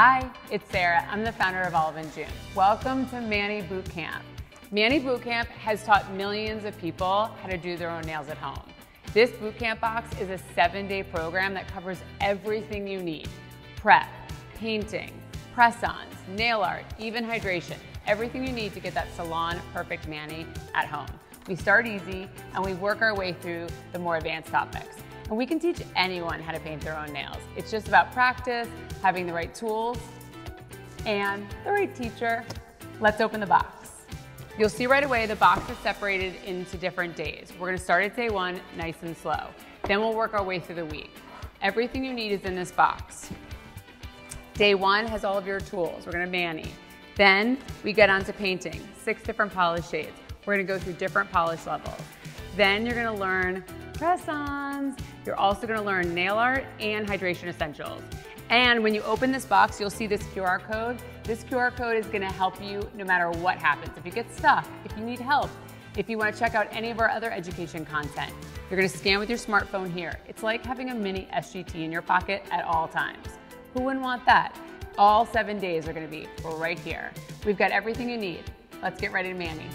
Hi, it's Sarah. I'm the founder of Olive and June. Welcome to Mani Bootcamp. Mani Bootcamp has taught millions of people how to do their own nails at home. This Bootcamp Box is a 7-day program that covers everything you need. Prep, painting, press-ons, nail art, even hydration. Everything you need to get that salon perfect Mani at home. We start easy and we work our way through the more advanced topics. And we can teach anyone how to paint their own nails. It's just about practice, having the right tools, and the right teacher. Let's open the box. You'll see right away the box is separated into different days. We're gonna start at day one, nice and slow. Then we'll work our way through the week. Everything you need is in this box. Day one has all of your tools. We're gonna Mani. Then we get onto painting, 6 different polish shades. We're gonna go through different polish levels. Then you're gonna learn press-ons. You're also gonna learn nail art and hydration essentials. And when you open this box, you'll see this QR code. This QR code is gonna help you no matter what happens. If you get stuck, if you need help, if you wanna check out any of our other education content, you're gonna scan with your smartphone here. It's like having a mini SGT in your pocket at all times. Who wouldn't want that? All 7 days are gonna be right here. We've got everything you need. Let's get ready to Mani.